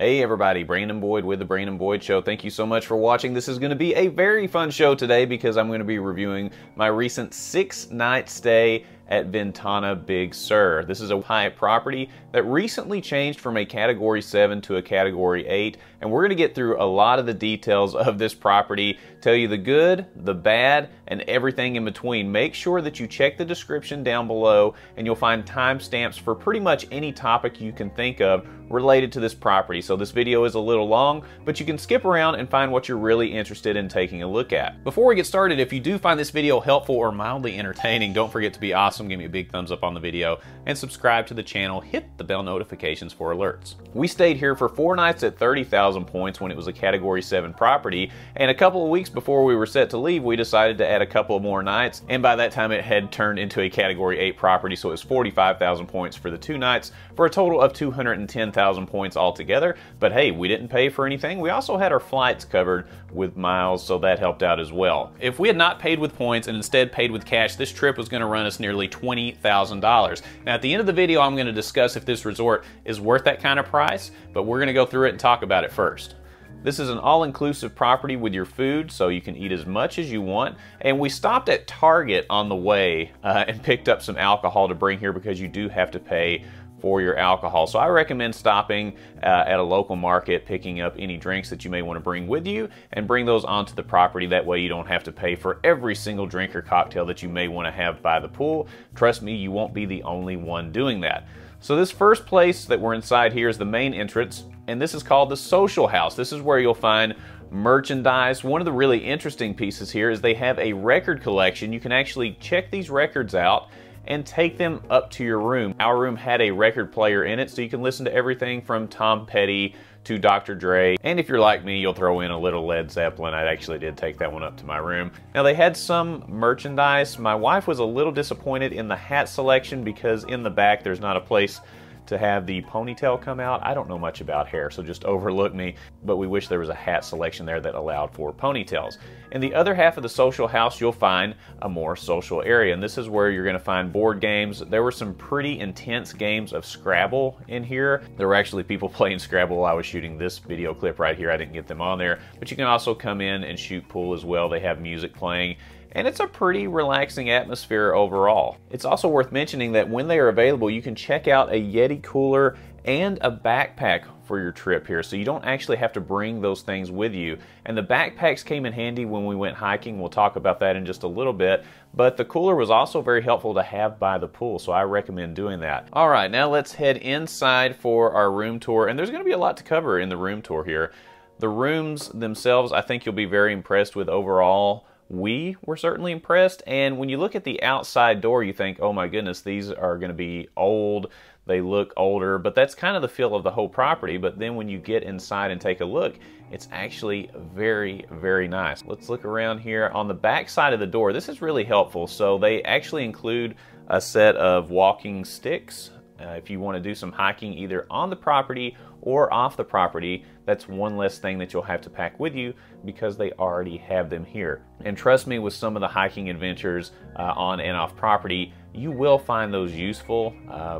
Hey everybody, Brandon Boyd with The Brandon Boyd Show. Thank you so much for watching. This is going to be a very fun show today because I'm going to be reviewing my recent 6-night stay at Ventana Big Sur. This is a Hyatt property that recently changed from a Category 7 to a Category 8, and we're going to get through a lot of the details of this property, tell you the good, the bad, and everything in between. Make sure that you check the description down below, and you'll find timestamps for pretty much any topic you can think of related to this property. So this video is a little long, but you can skip around and find what you're really interested in taking a look at. Before we get started, if you do find this video helpful or mildly entertaining, don't forget to be awesome. Give me a big thumbs up on the video and subscribe to the channel. Hit the bell notifications for alerts. We stayed here for 4 nights at 30,000 points when it was a Category 7 property, and a couple of weeks before we were set to leave, we decided to add a couple more nights, and by that time it had turned into a Category 8 property, so it was 45,000 points for the 2 nights for a total of 210,000 points altogether. But hey, we didn't pay for anything. We also had our flights covered with miles, so that helped out as well. If we had not paid with points and instead paid with cash, this trip was going to run us nearly $20,000. Now at the end of the video, I'm going to discuss if this resort is worth that kind of price, but we're going to go through it and talk about it first. This is an all-inclusive property with your food, so you can eat as much as you want. And we stopped at Target on the way and picked up some alcohol to bring here because you do have to pay for your alcohol. So I recommend stopping at a local market, picking up any drinks that you may want to bring with you and bring those onto the property. That way you don't have to pay for every single drink or cocktail that you may want to have by the pool. Trust me, you won't be the only one doing that. So this first place that we're inside here is the main entrance, and this is called the Social House. This is where you'll find merchandise. One of the really interesting pieces here is they have a record collection. You can actually check these records out and take them up to your room. Our room had a record player in it, so you can listen to everything from Tom Petty to Dr. Dre, and if you're like me, you'll throw in a little Led Zeppelin. I actually did take that one up to my room. Now they had some merchandise. My wife was a little disappointed in the hat selection because in the back there's not a place to have the ponytail come out. I don't know much about hair, so just overlook me, but we wish there was a hat selection there that allowed for ponytails. In the other half of the Social House, you'll find a more social area, and this is where you're gonna find board games. There were some pretty intense games of Scrabble in here. There were actually people playing Scrabble while I was shooting this video clip right here. I didn't get them on there, but you can also come in and shoot pool as well. They have music playing, and it's a pretty relaxing atmosphere overall. It's also worth mentioning that when they are available, you can check out a Yeti cooler and a backpack for your trip here, so you don't actually have to bring those things with you. And the backpacks came in handy when we went hiking. We'll talk about that in just a little bit, but the cooler was also very helpful to have by the pool, so I recommend doing that. All right, now let's head inside for our room tour, and there's gonna be a lot to cover in the room tour here. The rooms themselves, I think you'll be very impressed with overall. We were certainly impressed, and when you look at the outside door, you think, oh my goodness, these are going to be old. They look older, but that's kind of the feel of the whole property. But then when you get inside and take a look, it's actually very, very nice. Let's look around here on the back side of the door. This is really helpful. So they actually include a set of walking sticks. If you want to do some hiking either on the property or off the property, that's one less thing that you'll have to pack with you because they already have them here. And trust me, with some of the hiking adventures on and off property, you will find those useful.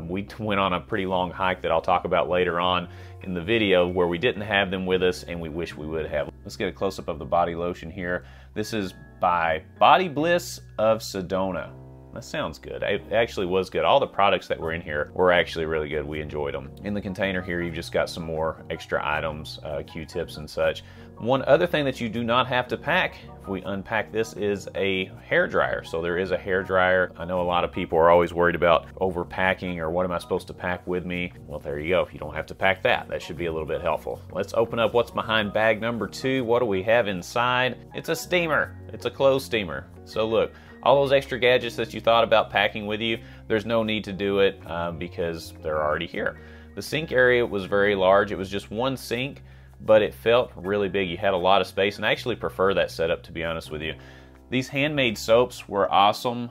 We went on a pretty long hike that I'll talk about later on in the video where we didn't have them with us and we wish we would have. Let's get a close-up of the body lotion here. This is by Body Bliss of Sedona. That sounds good. It actually was good. All the products that were in here were actually really good. We enjoyed them. In the container here, you've just got some more extra items, Q-tips and such. One other thing that you do not have to pack, if we unpack this, is a hairdryer. So there is a hairdryer. I know a lot of people are always worried about overpacking or what am I supposed to pack with me? Well, there you go. You don't have to pack that. That should be a little bit helpful. Let's open up what's behind bag number 2. What do we have inside? It's a steamer. It's a clothes steamer. So look, all those extra gadgets that you thought about packing with you, there's no need to do it because they're already here. The sink area was very large. It was just one sink, but it felt really big. You had a lot of space, and I actually prefer that setup, to be honest with you. These handmade soaps were awesome.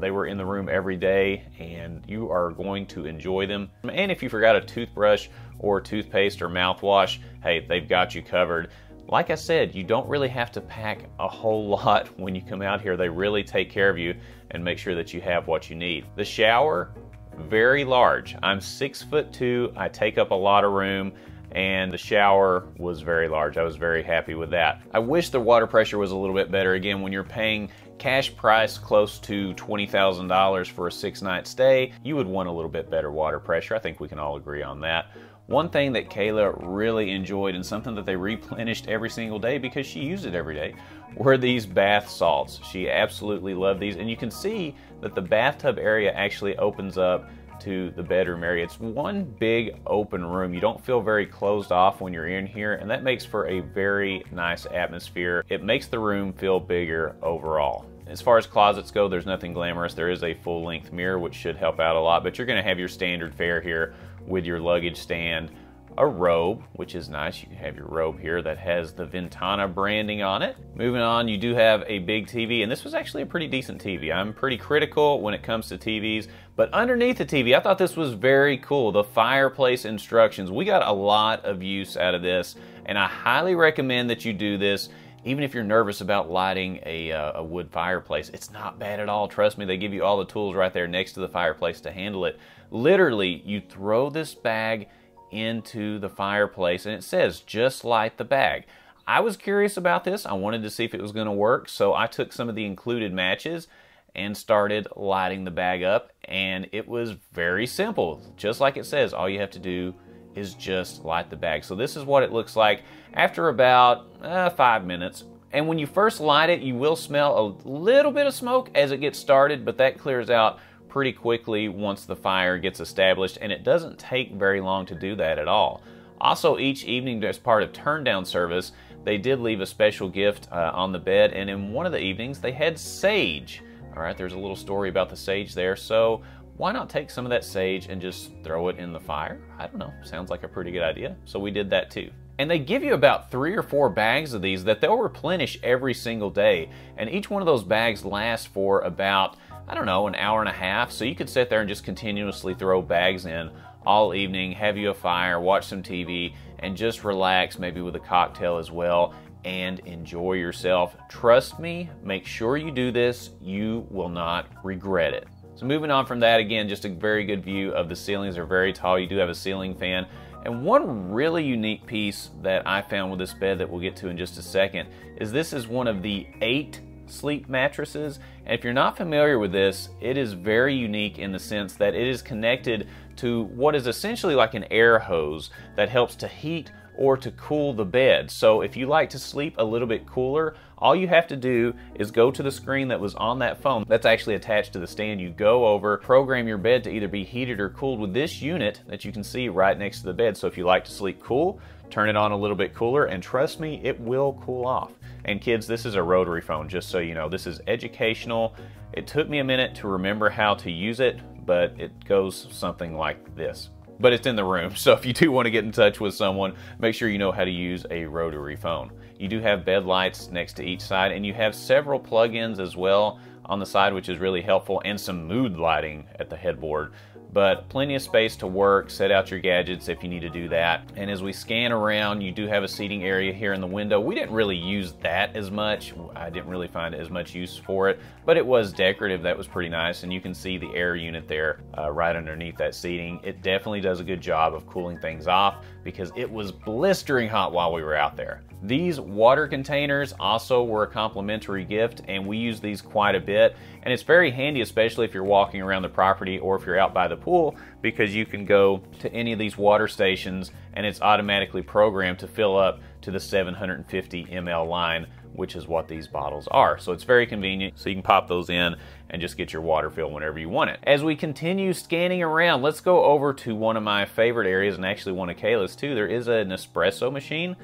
They were in the room every day, and you are going to enjoy them. And if you forgot a toothbrush or toothpaste or mouthwash, hey, they've got you covered. Like I said, you don't really have to pack a whole lot when you come out here. They really take care of you and make sure that you have what you need. The shower, very large. I'm 6'2". I take up a lot of room. and the shower was very large. I was very happy with that. I wish the water pressure was a little bit better. Again, when you're paying cash price close to $20,000 for a 6-night stay, you would want a little bit better water pressure. I think we can all agree on that. One thing that Kayla really enjoyed, and something that they replenished every single day because she used it every day, were these bath salts. She absolutely loved these, and you can see that the bathtub area actually opens up to the bedroom area. It's one big open room. You don't feel very closed off when you're in here, and that makes for a very nice atmosphere. It makes the room feel bigger overall. As far as closets go, there's nothing glamorous. There is a full-length mirror, which should help out a lot, but you're gonna have your standard fare here with your luggage stand, a robe, which is nice. You can have your robe here that has the Ventana branding on it. Moving on, you do have a big TV, and this was actually a pretty decent TV. I'm pretty critical when it comes to TVs, but underneath the TV, I thought this was very cool. The fireplace instructions. We got a lot of use out of this, and I highly recommend that you do this. Even if you're nervous about lighting a wood fireplace, it's not bad at all. Trust me, they give you all the tools right there next to the fireplace to handle it. Literally, you throw this bag into the fireplace and it says, just light the bag. I was curious about this. I wanted to see if it was gonna work, so I took some of the included matches and started lighting the bag up, and it was very simple. Just like it says, all you have to do is just light the bag. So this is what it looks like after about 5 minutes. And when you first light it, you will smell a little bit of smoke as it gets started, but that clears out pretty quickly once the fire gets established, and it doesn't take very long to do that at all. Also, each evening as part of turn down service, they did leave a special gift on the bed, and in one of the evenings they had sage. All right, there's a little story about the sage there, so why not take some of that sage and just throw it in the fire? I don't know, sounds like a pretty good idea. So we did that too. And they give you about 3 or 4 bags of these that they'll replenish every single day. And each one of those bags lasts for about, I don't know, an hour and a half. So you could sit there and just continuously throw bags in all evening, have you a fire, watch some TV, and just relax, maybe with a cocktail as well, and enjoy yourself. Trust me, make sure you do this. You will not regret it. So moving on from that, again, just a very good view of the ceilings. They're very tall. You do have a ceiling fan. And one really unique piece that I found with this bed that we'll get to in just a second is this is one of the 8 Sleep mattresses. And if you're not familiar with this, it is very unique in the sense that it is connected to what is essentially like an air hose that helps to heat or to cool the bed. So if you like to sleep a little bit cooler, all you have to do is go to the screen that was on that phone that's actually attached to the stand. You go over, program your bed to either be heated or cooled with this unit that you can see right next to the bed. So if you like to sleep cool, turn it on a little bit cooler, and trust me, it will cool off. And kids, this is a rotary phone, just so you know. This is educational. It took me a minute to remember how to use it, but it goes something like this. But it's in the room, so if you do want to get in touch with someone, make sure you know how to use a rotary phone. You do have bed lights next to each side, and you have several plug-ins as well on the side, which is really helpful, and some mood lighting at the headboard. But plenty of space to work, set out your gadgets if you need to do that. And as we scan around, you do have a seating area here in the window. We didn't really use that as much. I didn't really find as much use for it, but it was decorative. That was pretty nice. And you can see the air unit there right underneath that seating. It definitely does a good job of cooling things off because it was blistering hot while we were out there. These water containers also were a complimentary gift, and we use these quite a bit. And it's very handy, especially if you're walking around the property or if you're out by the pool, because you can go to any of these water stations and it's automatically programmed to fill up to the 750 ml line, which is what these bottles are. So it's very convenient. So you can pop those in and just get your water fill whenever you want it. As we continue scanning around, let's go over to one of my favorite areas, and actually one of Kayla's too. There is an Nespresso machine.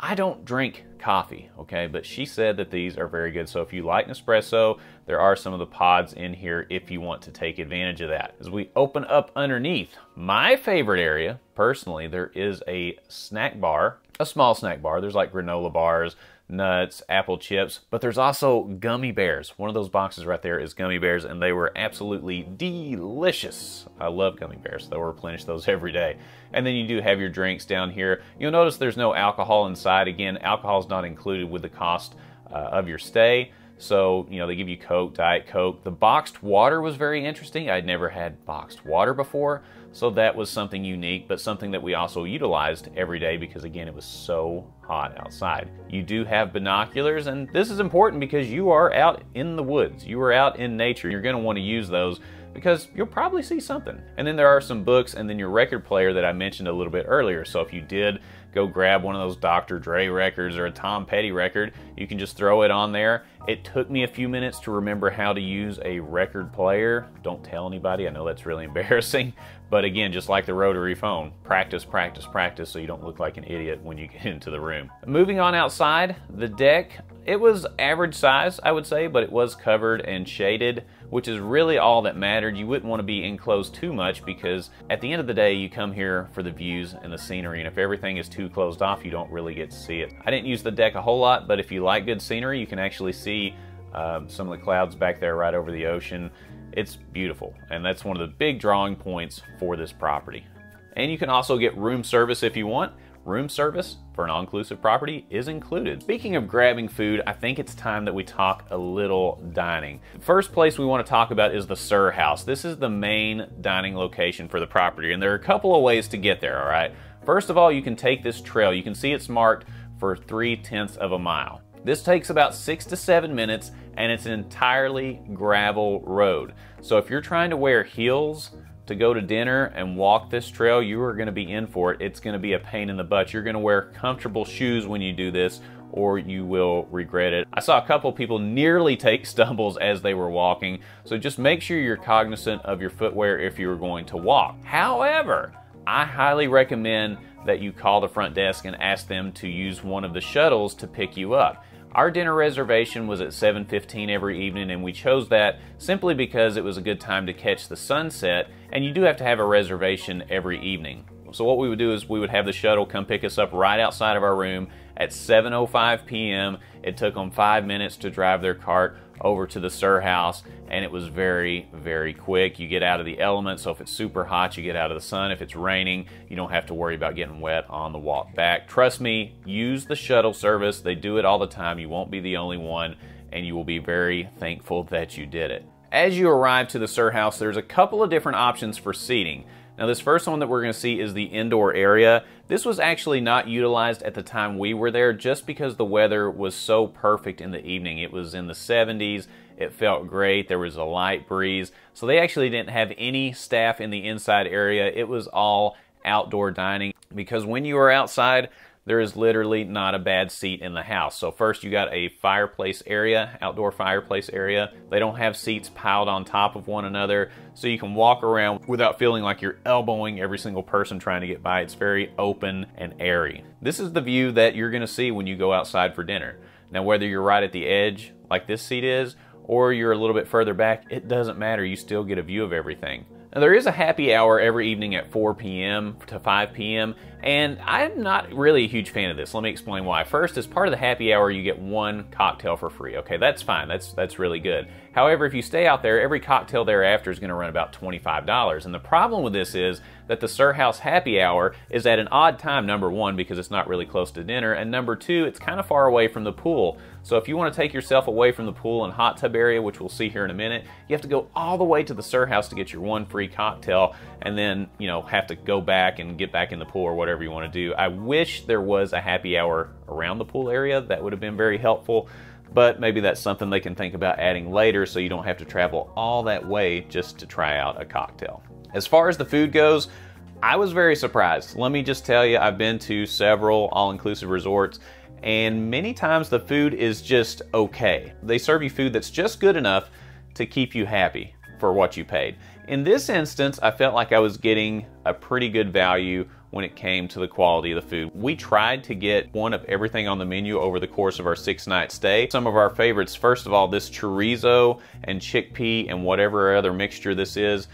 I don't drink coffee, okay, but she said that these are very good. So if you like Nespresso, there are some of the pods in here if you want to take advantage of that. As we open up underneath, my favorite area, personally, there is a snack bar, a small snack bar. There's like granola bars, nuts, apple chips, but there's also gummy bears. One of those boxes right there is gummy bears, and they were absolutely delicious. I love gummy bears. They'll replenish those every day. And then you do have your drinks down here. You'll notice there's no alcohol inside. Again, alcohol is not included with the cost of your stay. So, you know, they give you Coke, Diet Coke. The boxed water was very interesting. I'd never had boxed water before, So that was something unique, but something that we also utilized every day because, again, it was so hot outside. You do have binoculars, and this is important because you are out in the woods. You are out in nature. You're going to want to use those because you'll probably see something. And then there are some books and then your record player that I mentioned a little bit earlier. So if you did go grab one of those Dr. Dre records or a Tom Petty record, you can just throw it on there. It took me a few minutes to remember how to use a record player. Don't tell anybody, I know that's really embarrassing. But again, just like the rotary phone, practice, practice, practice so you don't look like an idiot when you get into the room. Moving on outside, the deck, it was average size, I would say, but it was covered and shaded, which is really all that mattered. You wouldn't want to be enclosed too much because at the end of the day, you come here for the views and the scenery, and if everything is too closed off, you don't really get to see it. I didn't use the deck a whole lot, but if you like good scenery, you can actually see some of the clouds back there right over the ocean. It's beautiful, and that's one of the big drawing points for this property. And you can also get room service if you want. Room service for an all-inclusive property is included. Speaking of grabbing food, I think it's time that we talk a little dining. The first place we want to talk about is the Sur House. This is the main dining location for the property, and there are a couple of ways to get there, all right? First of all, you can take this trail. You can see it's marked for 0.3 miles. This takes about 6 to 7 minutes, and it's an entirely gravel road. So if you're trying to wear heels to go to dinner and walk this trail, you are gonna be in for it. It's gonna be a pain in the butt. You're gonna wear comfortable shoes when you do this, or you will regret it. I saw a couple people nearly take stumbles as they were walking, so just make sure you're cognizant of your footwear if you're going to walk. However, I highly recommend that you call the front desk and ask them to use one of the shuttles to pick you up. Our dinner reservation was at 7:15 every evening, and we chose that simply because it was a good time to catch the sunset, and you do have to have a reservation every evening. So what we would do is we would have the shuttle come pick us up right outside of our room at 7:05 p.m. It took them 5 minutes to drive their cart over to the Sur House, and it was very, very quick. You get out of the element, so if it's super hot, you get out of the sun. If it's raining, you don't have to worry about getting wet on the walk back. Trust me, use the shuttle service. They do it all the time. You won't be the only one, and you will be very thankful that you did it. As you arrive to the Sur House, there's a couple of different options for seating. Now this first one that we're gonna see is the indoor area. This was actually not utilized at the time we were there just because the weather was so perfect in the evening. It was in the 70s, it felt great, there was a light breeze. So they actually didn't have any staff in the inside area. It was all outdoor dining because when you are outside, there is literally not a bad seat in the house. So first you got a fireplace area, outdoor fireplace area. They don't have seats piled on top of one another, so you can walk around without feeling like you're elbowing every single person trying to get by. It's very open and airy. This is the view that you're gonna see when you go outside for dinner. Now, whether you're right at the edge, like this seat is, or you're a little bit further back, it doesn't matter. You still get a view of everything. Now, there is a happy hour every evening at 4 p.m. to 5 p.m. and I'm not really a huge fan of this. Let me explain why. First, as part of the happy hour, you get one cocktail for free. Okay, that's fine. That's really good. However, if you stay out there, every cocktail thereafter is going to run about $25. And the problem with this is that the Sur House happy hour is at an odd time, number one, because it's not really close to dinner, and number two, it's kind of far away from the pool. So if you want to take yourself away from the pool and hot tub area, which we'll see here in a minute, you have to go all the way to the Sur House to get your one free cocktail, and then, you know, have to go back and get back in the pool or whatever you want to do. I wish there was a happy hour around the pool area. That would have been very helpful, but maybe that's something they can think about adding later so you don't have to travel all that way just to try out a cocktail. As far as the food goes, I was very surprised. Let me just tell you, I've been to several all-inclusive resorts, and many times the food is just okay. They serve you food that's just good enough to keep you happy for what you paid. In this instance, I felt like I was getting a pretty good value when it came to the quality of the food. We tried to get one of everything on the menu over the course of our 6-night stay. Some of our favorites, first of all, this chorizo and chickpea and whatever other mixture this is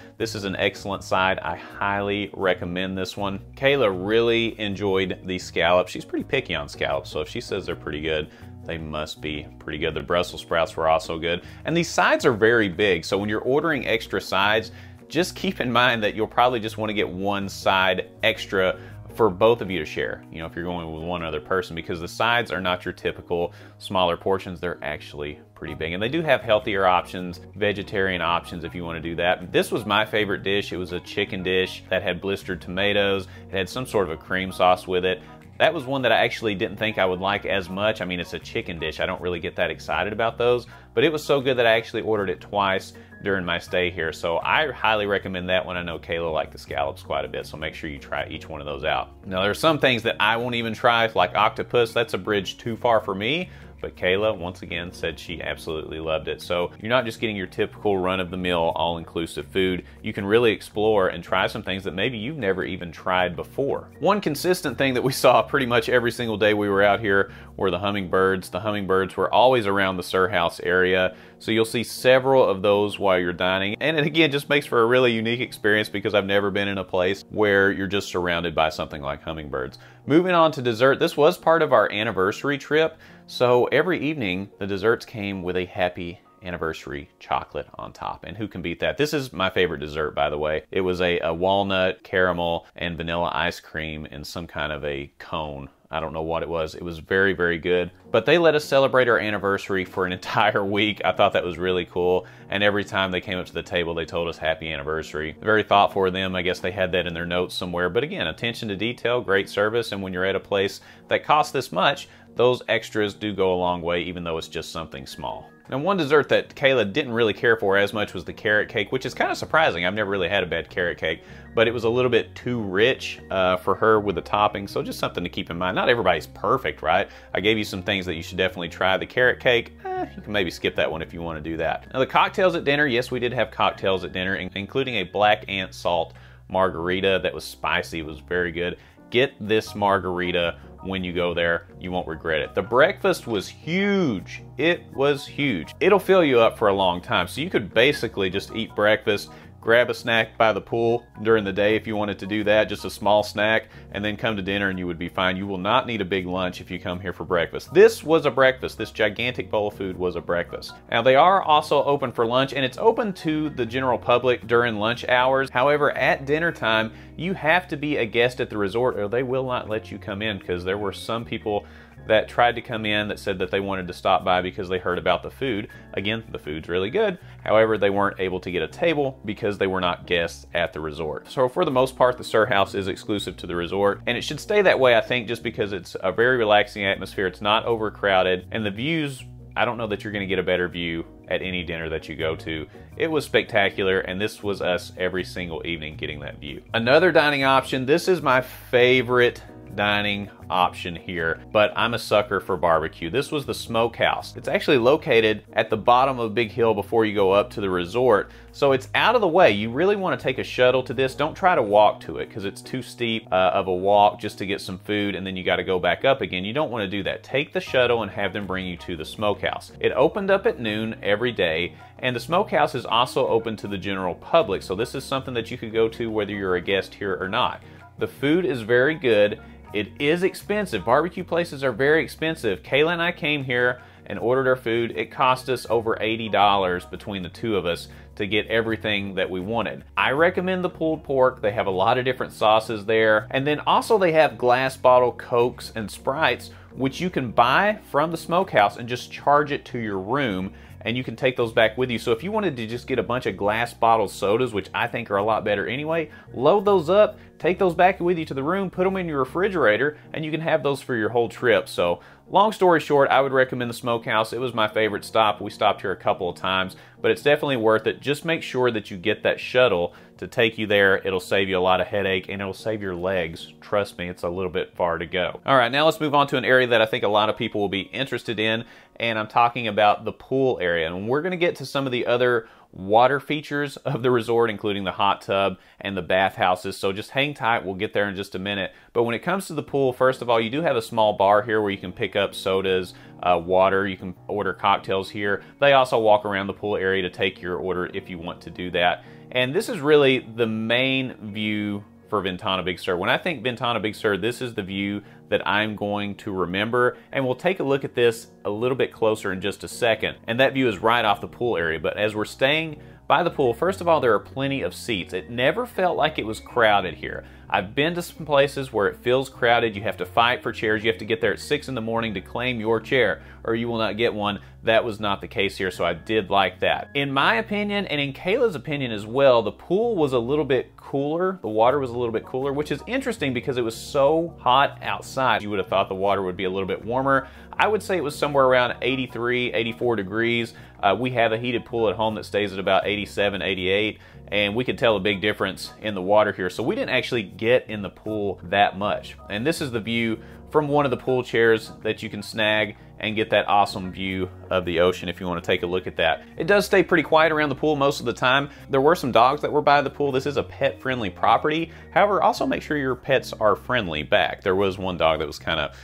an excellent side. I highly recommend this one. Kayla really enjoyed the scallops. She's pretty picky on scallops, so if she says they're pretty good, they must be pretty good. The Brussels sprouts were also good. And these sides are very big, so when you're ordering extra sides, just keep in mind that you'll probably just want to get one side extra for both of you to share, you know, if you're going with one other person, because the sides are not your typical smaller portions. They're actually pretty big, and they do have healthier options, vegetarian options if you want to do that. This was my favorite dish. It was a chicken dish that had blistered tomatoes. It had some sort of a cream sauce with it. That was one that I actually didn't think I would like as much. I mean, it's a chicken dish. I don't really get that excited about those, but it was so good that I actually ordered it twice during my stay here. So I highly recommend that one. I know Kayla liked the scallops quite a bit, so make sure you try each one of those out. Now, there's some things that I won't even try, like octopus. That's a bridge too far for me. But Kayla, once again, said she absolutely loved it. So you're not just getting your typical run-of-the-mill, all-inclusive food. You can really explore and try some things that maybe you've never even tried before. One consistent thing that we saw pretty much every single day we were out here were the hummingbirds. The hummingbirds were always around the Sur House area. So you'll see several of those while you're dining. And it again just makes for a really unique experience, because I've never been in a place where you're just surrounded by something like hummingbirds. Moving on to dessert, this was part of our anniversary trip. So every evening, the desserts came with a happy anniversary chocolate on top. And who can beat that? This is my favorite dessert, by the way. It was a walnut, caramel, and vanilla ice cream in some kind of a cone. I don't know what it was. It was very, very good. But they let us celebrate our anniversary for an entire week. I thought that was really cool. And every time they came up to the table, they told us happy anniversary. Very thoughtful of them. I guess they had that in their notes somewhere. But again, attention to detail, great service. And when you're at a place that costs this much, those extras do go a long way, even though it's just something small. Now, one dessert that Kayla didn't really care for as much was the carrot cake, which is kind of surprising. I've never really had a bad carrot cake, but it was a little bit too rich for her with the topping, so just something to keep in mind. Not everybody's perfect, right? I gave you some things that you should definitely try. The carrot cake, you can maybe skip that one if you want to do that. Now, the cocktails at dinner, yes, we did have cocktails at dinner, including a black ant salt margarita that was spicy. It was very good. Get this margarita when you go there. You won't regret it. The breakfast was huge. It was huge. It'll fill you up for a long time. So you could basically just eat breakfast, grab a snack by the pool during the day if you wanted to do that, just a small snack, and then come to dinner and you would be fine. You will not need a big lunch if you come here for breakfast. This was a breakfast. This gigantic bowl of food was a breakfast. Now, they are also open for lunch, and it's open to the general public during lunch hours. However, at dinner time, you have to be a guest at the resort or they will not let you come in, because there were some people that tried to come in that said that they wanted to stop by because they heard about the food. Again, the food's really good. However, they weren't able to get a table because they were not guests at the resort. So for the most part, the Sur House is exclusive to the resort, and it should stay that way, I think, just because it's a very relaxing atmosphere. It's not overcrowded, and the views, I don't know that you're gonna get a better view at any dinner that you go to. It was spectacular, and this was us every single evening getting that view. Another dining option, this is my favorite dining option here, but I'm a sucker for barbecue. This was the SmokeHouse. It's actually located at the bottom of Big Hill before you go up to the resort, so it's out of the way. You really want to take a shuttle to this. Don't try to walk to it, because it's too steep of a walk just to get some food, and then you got to go back up again. You don't want to do that. Take the shuttle and have them bring you to the SmokeHouse. It opened up at noon every day, and the SmokeHouse is also open to the general public, so this is something that you could go to whether you're a guest here or not. The food is very good. It is expensive. Barbecue places are very expensive. Kayla and I came here and ordered our food. It cost us over $80 between the two of us to get everything that we wanted. I recommend the pulled pork. They have a lot of different sauces there. And then also they have glass bottle Cokes and Sprites, which you can buy from the SmokeHouse and just charge it to your room, and you can take those back with you. So if you wanted to just get a bunch of glass bottle sodas, which I think are a lot better anyway, load those up, take those back with you to the room, put them in your refrigerator, and you can have those for your whole trip. So long story short, I would recommend the SmokeHouse. It was my favorite stop. We stopped here a couple of times, but it's definitely worth it. Just make sure that you get that shuttle to take you there. It'll save you a lot of headache, and it'll save your legs. Trust me, it's a little bit far to go. All right, now let's move on to an area that I think a lot of people will be interested in, and I'm talking about the pool area. And we're gonna get to some of the other water features of the resort, including the hot tub and the bathhouses. So just hang tight, we'll get there in just a minute. But when it comes to the pool, first of all, you do have a small bar here where you can pick up sodas, water, you can order cocktails here. They also walk around the pool area to take your order if you want to do that. And this is really the main view for Ventana Big Sur. When I think Ventana Big Sur, this is the view that I'm going to remember, and we'll take a look at this a little bit closer in just a second. And that view is right off the pool area, but as we're staying by the pool, first of all, there are plenty of seats. It never felt like it was crowded here. I've been to some places where it feels crowded, you have to fight for chairs, you have to get there at 6 in the morning to claim your chair, or you will not get one. That was not the case here, so I did like that. In my opinion, and in Kayla's opinion as well, the pool was a little bit cooler, the water was a little bit cooler, which is interesting because it was so hot outside. You would have thought the water would be a little bit warmer. I would say it was somewhere around 83, 84 degrees. We have a heated pool at home that stays at about 87, 88, and we could tell a big difference in the water here. So we didn't actually get in the pool that much. And this is the view from one of the pool chairs that you can snag and get that awesome view of the ocean if you want to take a look at that. It does stay pretty quiet around the pool most of the time. There were some dogs that were by the pool. This is a pet-friendly property. However, also make sure your pets are friendly back. There was one dog that was kind of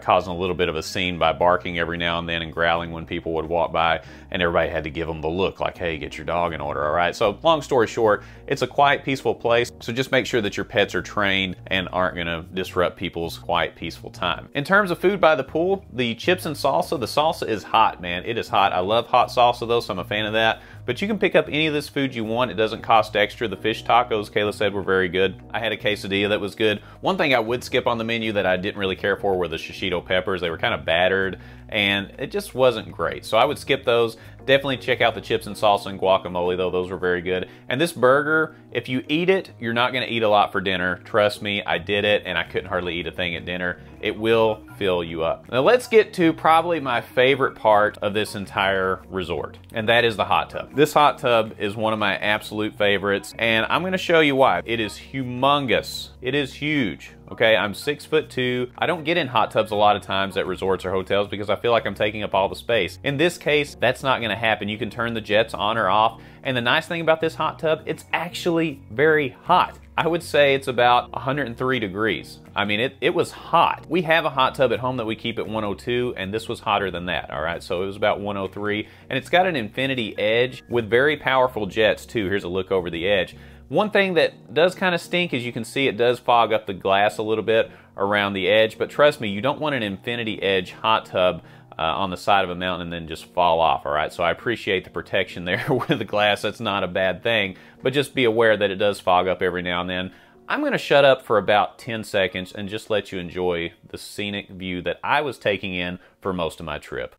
causing a little bit of a scene by barking every now and then and growling when people would walk by, and everybody had to give them the look like, hey, get your dog in order, all right? So long story short, it's a quiet, peaceful place, so just make sure that your pets are trained and aren't gonna disrupt people's quiet, peaceful time. In terms of food by the pool, the chips and salsa, the salsa is hot, man, it is hot. I love hot salsa though, so I'm a fan of that. But you can pick up any of this food you want. It doesn't cost extra. The fish tacos, Kayla said, were very good. I had a quesadilla that was good. One thing I would skip on the menu that I didn't really care for were the shishito peppers. They were kind of battered and it just wasn't great. So I would skip those. Definitely check out the chips and salsa and guacamole though. Those were very good. And this burger, if you eat it, you're not gonna eat a lot for dinner. Trust me, I did it and I couldn't hardly eat a thing at dinner. It will fill you up. Now let's get to probably my favorite part of this entire resort, and that is the hot tub. This hot tub is one of my absolute favorites, and I'm gonna show you why. It is humongous. It is huge. Okay, I'm 6'2". I don't get in hot tubs a lot of times at resorts or hotels because I feel like I'm taking up all the space. In this case, that's not gonna happen. You can turn the jets on or off. And the nice thing about this hot tub, it's actually very hot. I would say it's about 103 degrees. I mean, it was hot. We have a hot tub at home that we keep at 102, and this was hotter than that, all right? So it was about 103, and it's got an infinity edge with very powerful jets too. Here's a look over the edge. One thing that does kind of stink is you can see it does fog up the glass a little bit around the edge, but trust me, you don't want an infinity edge hot tub on the side of a mountain and then just fall off, all right? So I appreciate the protection there with the glass. That's not a bad thing, but just be aware that it does fog up every now and then. I'm gonna shut up for about 10 seconds and just let you enjoy the scenic view that I was taking in for most of my trip.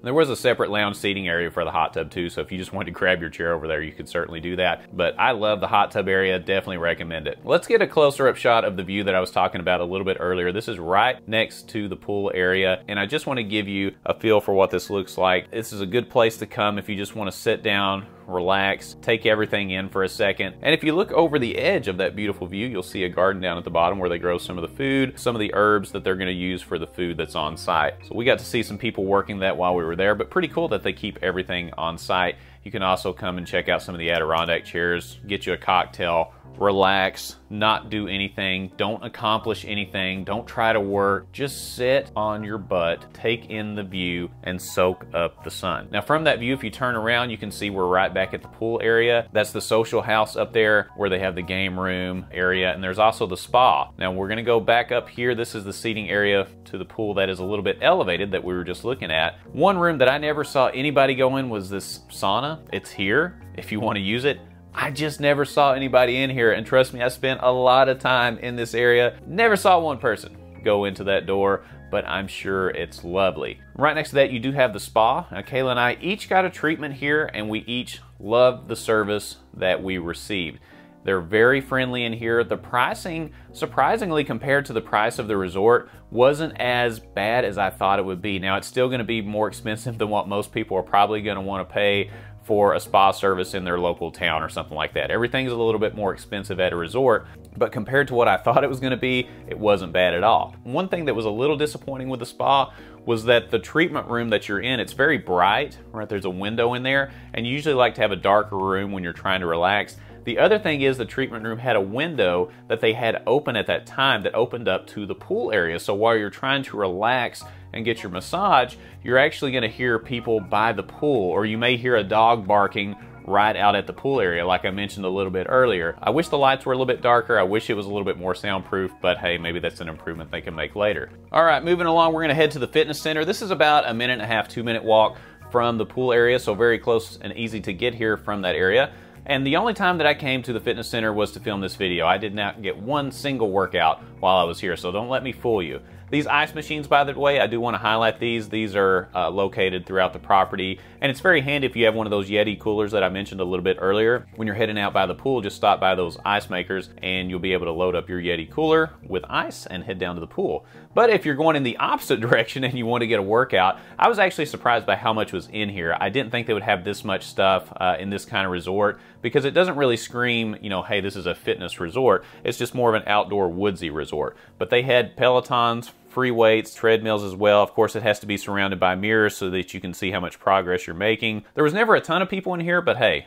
There was a separate lounge seating area for the hot tub too, so if you just wanted to grab your chair over there, you could certainly do that. But I love the hot tub area, definitely recommend it. Let's get a closer up shot of the view that I was talking about a little bit earlier. This is right next to the pool area, and I just want to give you a feel for what this looks like. This is a good place to come if you just want to sit down, relax, take everything in for a second. And if you look over the edge of that beautiful view, you'll see a garden down at the bottom where they grow some of the food, some of the herbs that they're gonna use for the food that's on site. So we got to see some people working that while we were there, but pretty cool that they keep everything on site. You can also come and check out some of the Adirondack chairs, get you a cocktail, relax, not do anything, don't accomplish anything, don't try to work, just sit on your butt, take in the view, and soak up the sun. Now from that view, if you turn around, you can see we're right back at the pool area. That's the Social House up there where they have the game room area, and there's also the spa. Now we're gonna go back up here. This is the seating area to the pool that is a little bit elevated that we were just looking at. One room that I never saw anybody go in was this sauna. It's here if you want to use it. I just never saw anybody in here, and trust me, I spent a lot of time in this area. Never saw one person go into that door, but I'm sure it's lovely. Right next to that, you do have the spa. Now, Kayla and I each got a treatment here, and we each loved the service that we received. They're very friendly in here. The pricing, surprisingly, compared to the price of the resort, wasn't as bad as I thought it would be. Now, it's still gonna be more expensive than what most people are probably gonna wanna pay for a spa service in their local town or something like that. Everything's a little bit more expensive at a resort, but compared to what I thought it was gonna be, it wasn't bad at all. One thing that was a little disappointing with the spa was that the treatment room that you're in, it's very bright, right? There's a window in there, and you usually like to have a darker room when you're trying to relax. The other thing is the treatment room had a window that they had open at that time that opened up to the pool area. So while you're trying to relax and get your massage, you're actually gonna hear people by the pool, or you may hear a dog barking right out at the pool area, like I mentioned a little bit earlier. I wish the lights were a little bit darker. I wish it was a little bit more soundproof, but hey, maybe that's an improvement they can make later. All right, moving along, we're gonna head to the fitness center. This is about a minute and a half, 2 minute walk from the pool area, so very close and easy to get here from that area. And the only time that I came to the fitness center was to film this video. I did not get one single workout while I was here, so don't let me fool you. These ice machines, by the way, I do want to highlight these. These are located throughout the property, and it's very handy if you have one of those Yeti coolers that I mentioned a little bit earlier. When you're heading out by the pool, just stop by those ice makers and you'll be able to load up your Yeti cooler with ice and head down to the pool. But if you're going in the opposite direction and you want to get a workout, I was actually surprised by how much was in here. I didn't think they would have this much stuff in this kind of resort, because it doesn't really scream, you know, hey, this is a fitness resort. It's just more of an outdoor woodsy resort. But they had Pelotons, free weights, treadmills as well. Of course, it has to be surrounded by mirrors so that you can see how much progress you're making. There was never a ton of people in here, but hey,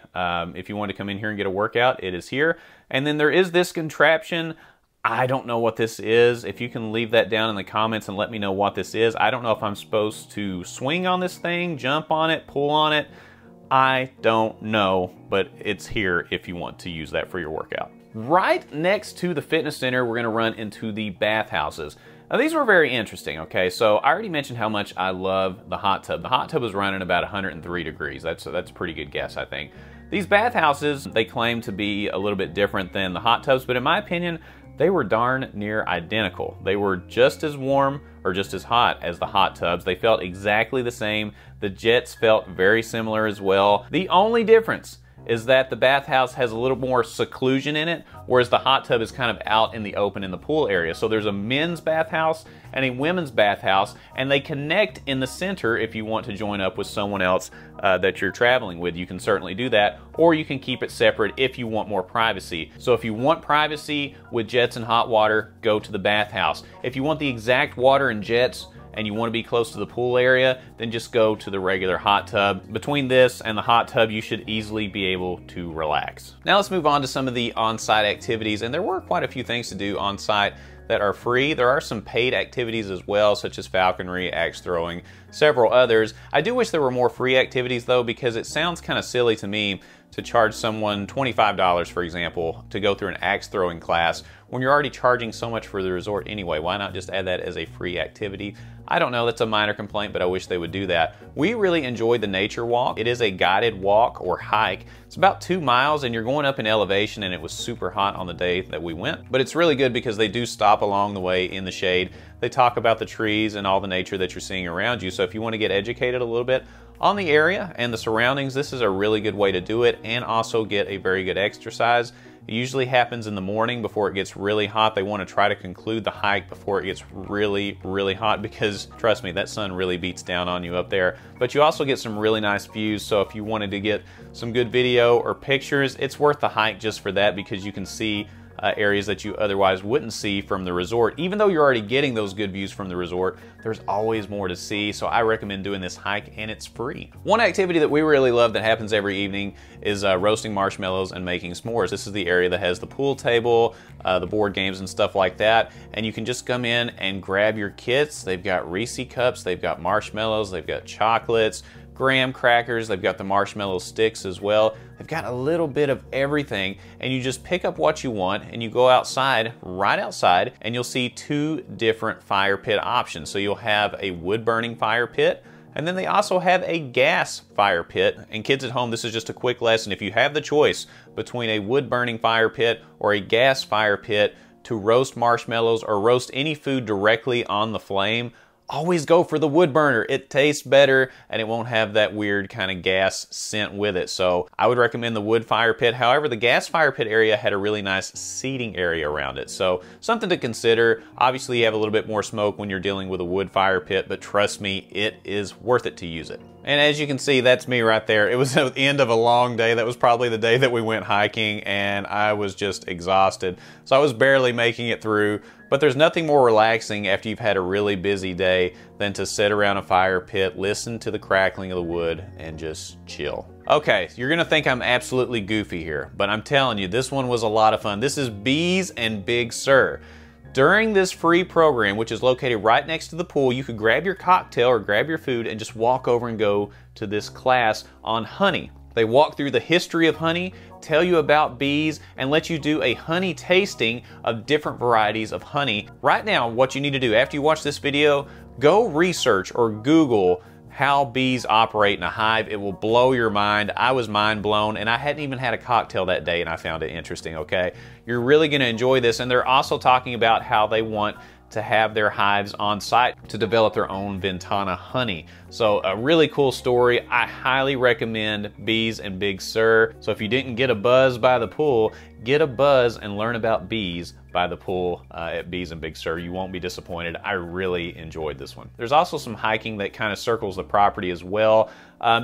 if you want to come in here and get a workout, it is here. And then there is this contraption. I don't know what this is. If you can leave that down in the comments and let me know what this is. I don't know if I'm supposed to swing on this thing, jump on it, pull on it. I don't know, but it's here if you want to use that for your workout. Right next to the fitness center, we're gonna run into the bathhouses. Now, these were very interesting, okay? So I already mentioned how much I love the hot tub. The hot tub was running about 103 degrees. That's a pretty good guess, I think. These bathhouses, they claim to be a little bit different than the hot tubs, but in my opinion, they were darn near identical. They were just as warm or just as hot as the hot tubs. They felt exactly the same. The jets felt very similar as well. The only difference is that the bathhouse has a little more seclusion in it, whereas the hot tub is kind of out in the open in the pool area. So there's a men's bathhouse and a women's bathhouse, and they connect in the center. If you want to join up with someone else that you're traveling with, you can certainly do that, or you can keep it separate if you want more privacy. So if you want privacy with jets and hot water, go to the bathhouse. If you want the exact water and jets, and you want to be close to the pool area, then just go to the regular hot tub. Between this and the hot tub, you should easily be able to relax. Now let's move on to some of the on-site activities, and there were quite a few things to do on-site that are free. There are some paid activities as well, such as falconry, axe throwing, several others. I do wish there were more free activities though, because it sounds kind of silly to me to charge someone $25, for example, to go through an axe throwing class when you're already charging so much for the resort anyway. Why not just add that as a free activity? I don't know, that's a minor complaint, but I wish they would do that. We really enjoyed the nature walk. It is a guided walk or hike. It's about 2 miles and you're going up in elevation, and it was super hot on the day that we went. But it's really good because they do stop along the way in the shade. They talk about the trees and all the nature that you're seeing around you. So if you want to get educated a little bit on the area and the surroundings, this is a really good way to do it and also get a very good exercise. It usually happens in the morning before it gets really hot. They want to try to conclude the hike before it gets really, really hot, because trust me, that sun really beats down on you up there. But you also get some really nice views, so if you wanted to get some good video or pictures, it's worth the hike just for that, because you can see areas that you otherwise wouldn't see from the resort. Even though you're already getting those good views from the resort, there's always more to see, so I recommend doing this hike, and it's free. One activity that we really love that happens every evening is roasting marshmallows and making s'mores. This is the area that has the pool table, the board games and stuff like that, and you can just come in and grab your kits. They've got Reese cups, they've got marshmallows, they've got chocolates, graham crackers, they've got the marshmallow sticks as well. They've got a little bit of everything, and you just pick up what you want and you go outside, right outside, and you'll see two different fire pit options. So you'll have a wood burning fire pit, and then they also have a gas fire pit. And kids at home, this is just a quick lesson. If you have the choice between a wood burning fire pit or a gas fire pit to roast marshmallows or roast any food directly on the flame, always go for the wood burner. It tastes better and it won't have that weird kind of gas scent with it. So I would recommend the wood fire pit. However, the gas fire pit area had a really nice seating area around it. So something to consider. Obviously you have a little bit more smoke when you're dealing with a wood fire pit, but trust me, it is worth it to use it. And as you can see, that's me right there. It was the end of a long day. That was probably the day that we went hiking, and I was just exhausted. So I was barely making it through. But there's nothing more relaxing after you've had a really busy day than to sit around a fire pit, listen to the crackling of the wood, and just chill. Okay, you're gonna think I'm absolutely goofy here, but I'm telling you, this one was a lot of fun. This is Bees and Big Sur. During this free program, which is located right next to the pool, you could grab your cocktail or grab your food and just walk over and go to this class on honey. They walk through the history of honey, tell you about bees, and let you do a honey tasting of different varieties of honey. Right now, what you need to do after you watch this video, go research or Google how bees operate in a hive. It will blow your mind. I was mind blown, and I hadn't even had a cocktail that day, and I found it interesting, okay? You're really gonna enjoy this, and they're also talking about how they want to have their hives on site to develop their own Ventana honey. So a really cool story. I highly recommend Bees and Big Sur. So if you didn't get a buzz by the pool, get a buzz and learn about bees by the pool at Bees and Big Sur. You won't be disappointed. I really enjoyed this one. There's also some hiking that kind of circles the property as well.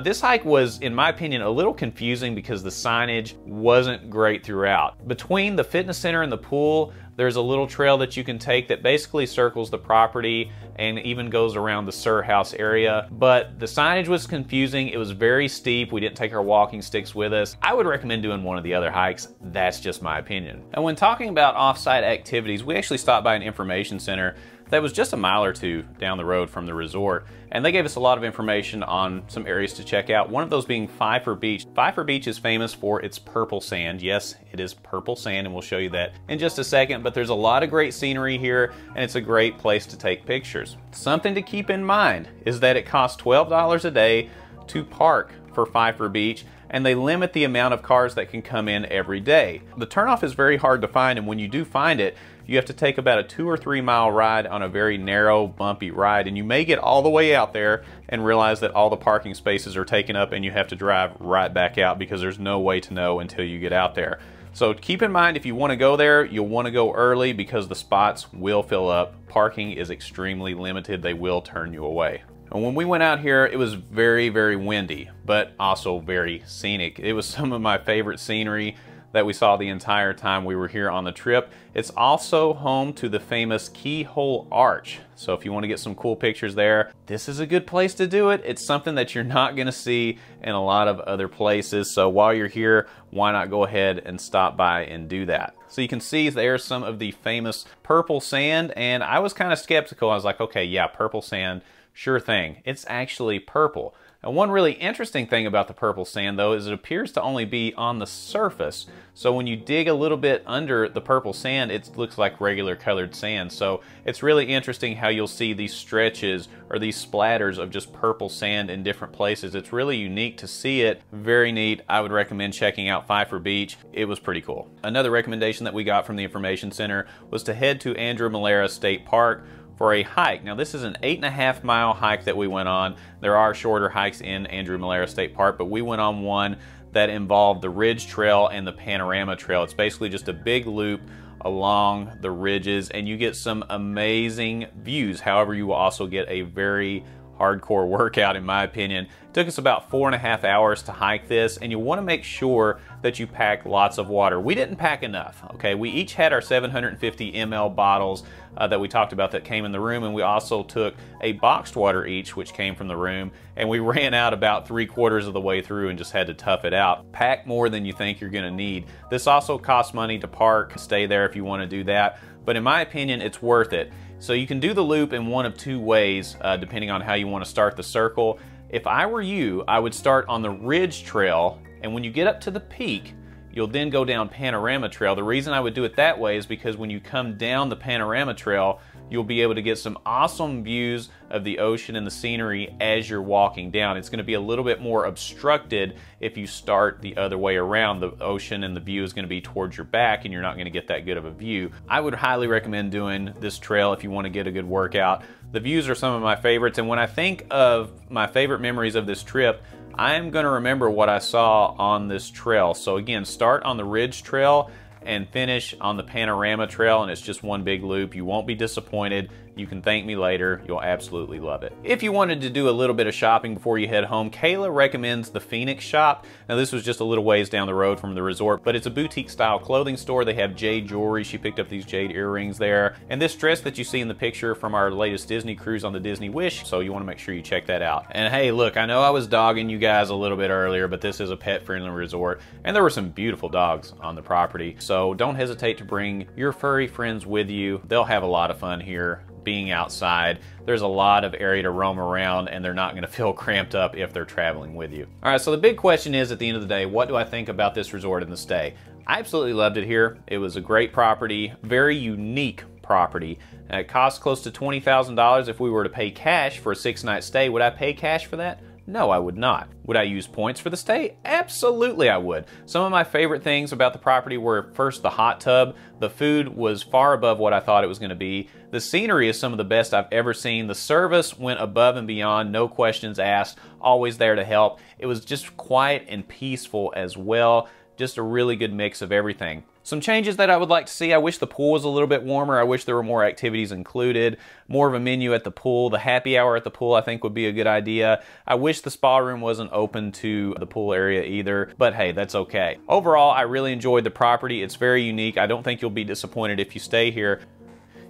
This hike was, in my opinion, a little confusing because the signage wasn't great throughout. Between the fitness center and the pool, there's a little trail that you can take that basically circles the property and even goes around the Sur House area. But the signage was confusing. It was very steep. We didn't take our walking sticks with us. I would recommend doing one of the other hikes. That's just my opinion. And when talking about off-site activities, we actually stopped by an information center that was just a mile or two down the road from the resort. And they gave us a lot of information on some areas to check out. One of those being Pfeiffer Beach. Pfeiffer Beach is famous for its purple sand. Yes, it is purple sand, and we'll show you that in just a second, but there's a lot of great scenery here, and it's a great place to take pictures. Something to keep in mind is that it costs $12 a day to park for Pfeiffer Beach, and they limit the amount of cars that can come in every day. The turnoff is very hard to find, and when you do find it, you have to take about a 2 or 3 mile ride on a very narrow, bumpy ride, and you may get all the way out there and realize that all the parking spaces are taken up and you have to drive right back out because there's no way to know until you get out there. So keep in mind, if you want to go there, you'll want to go early because the spots will fill up. Parking is extremely limited. They will turn you away. And when we went out here, it was very, very windy, but also very scenic. It was some of my favorite scenery that we saw the entire time we were here on the trip. It's also home to the famous Keyhole Arch. So if you want to get some cool pictures there, this is a good place to do it. It's something that you're not going to see in a lot of other places. So while you're here, why not go ahead and stop by and do that? So you can see there's some of the famous purple sand, and I was kind of skeptical. I was like, okay, yeah, purple sand, sure thing. It's actually purple. And one really interesting thing about the purple sand, though, is it appears to only be on the surface. So when you dig a little bit under the purple sand, it looks like regular colored sand. So it's really interesting how you'll see these stretches or these splatters of just purple sand in different places. It's really unique to see it. Very neat. I would recommend checking out Pfeiffer Beach. It was pretty cool. Another recommendation that we got from the information center was to head to Andrew Molera State Park for a hike. Now this is an 8.5 mile hike that we went on. There are shorter hikes in Andrew Molera State Park, but we went on one that involved the Ridge Trail and the Panorama Trail. It's basically just a big loop along the ridges, and you get some amazing views. However, you will also get a very hardcore workout, in my opinion. It took us about 4.5 hours to hike this, and you want to make sure that you pack lots of water. We didn't pack enough, okay? We each had our 750 ml bottles that we talked about that came in the room, and we also took a boxed water each, which came from the room, and we ran out about 3/4 of the way through and just had to tough it out. Pack more than you think you're gonna need. This also costs money to park, stay there if you wanna do that, but in my opinion, it's worth it. So you can do the loop in one of two ways, depending on how you wanna start the circle. If I were you, I would start on the Ridge Trail, and when you get up to the peak, you'll then go down Panorama Trail. The reason I would do it that way is because when you come down the Panorama Trail, you'll be able to get some awesome views of the ocean and the scenery as you're walking down. It's going to be a little bit more obstructed if you start the other way around. The ocean and the view is going to be towards your back, and you're not going to get that good of a view. I would highly recommend doing this trail if you want to get a good workout. The views are some of my favorites, and when I think of my favorite memories of this trip, I am going to remember what I saw on this trail. So again, start on the Ridge Trail and finish on the Panorama Trail, and it's just one big loop. You won't be disappointed. You can thank me later. You'll absolutely love it. If you wanted to do a little bit of shopping before you head home, Kayla recommends the Phoenix Shop. Now this was just a little ways down the road from the resort, but it's a boutique style clothing store. They have jade jewelry. She picked up these jade earrings there. And this dress that you see in the picture from our latest Disney cruise on the Disney Wish. So you want to make sure you check that out. And hey, look, I know I was dogging you guys a little bit earlier, but this is a pet friendly resort, and there were some beautiful dogs on the property. So don't hesitate to bring your furry friends with you. They'll have a lot of fun here. being outside. There's a lot of area to roam around, and they're not going to feel cramped up if they're traveling with you. All right, so the big question is, at the end of the day, what do I think about this resort and the stay? I absolutely loved it here. It was a great property, very unique property. It cost close to $20,000 if we were to pay cash for a 6-night stay. Would I pay cash for that? No, I would not. Would I use points for the stay? Absolutely I would. Some of my favorite things about the property were, first, the hot tub. The food was far above what I thought it was going to be. The scenery is some of the best I've ever seen. The service went above and beyond, no questions asked, always there to help. It was just quiet and peaceful as well. Just a really good mix of everything. Some changes that I would like to see: I wish the pool was a little bit warmer. I wish there were more activities included, more of a menu at the pool. The happy hour at the pool I think would be a good idea. I wish the spa room wasn't open to the pool area either, but hey, that's okay. Overall, I really enjoyed the property. It's very unique. I don't think you'll be disappointed if you stay here.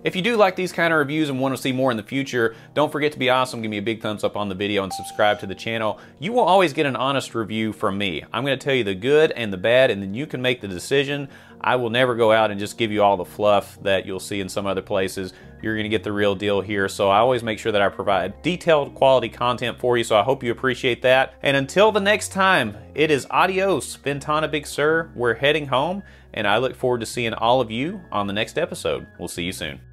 If you do like these kind of reviews and want to see more in the future, don't forget to be awesome, give me a big thumbs up on the video, and subscribe to the channel. You will always get an honest review from me. I'm going to tell you the good and the bad, and then you can make the decision. I will never go out and just give you all the fluff that you'll see in some other places. You're going to get the real deal here, so I always make sure that I provide detailed quality content for you, so I hope you appreciate that. And until the next time, it is adios, Ventana Big Sur. We're heading home, and I look forward to seeing all of you on the next episode. We'll see you soon.